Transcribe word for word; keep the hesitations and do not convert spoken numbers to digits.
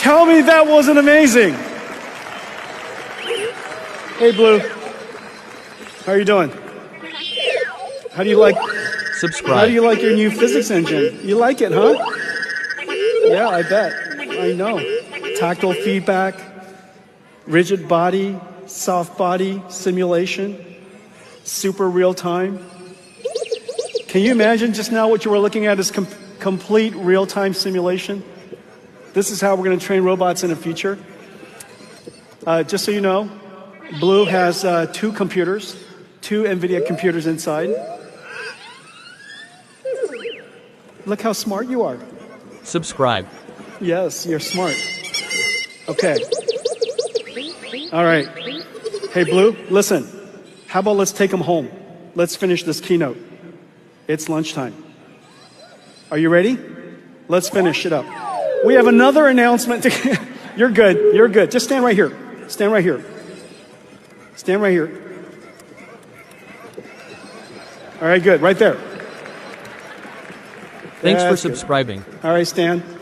Tell me that wasn't amazing. Hey, Blue. How are you doing? How do you like... Subscribe. How do you like your new physics engine? You like it, huh? Yeah, I bet. I know. Tactile feedback, rigid body, soft body, simulation, super real time. Can you imagine just now what you were looking at is com complete real-time simulation? This is how we're going to train robots in the future. Uh, just so you know, Blue has uh, two computers, two NVIDIA computers inside. Look how smart you are. Subscribe. Yes, you're smart. Okay. All right. Hey, Blue, listen. How about let's take them home? Let's finish this keynote. It's lunchtime. Are you ready? Let's finish it up. We have another announcement. To you're good. You're good. Just stand right here. Stand right here. Stand right here. All right, good. Right there. Thanks That's for subscribing. Good. All right, Stan.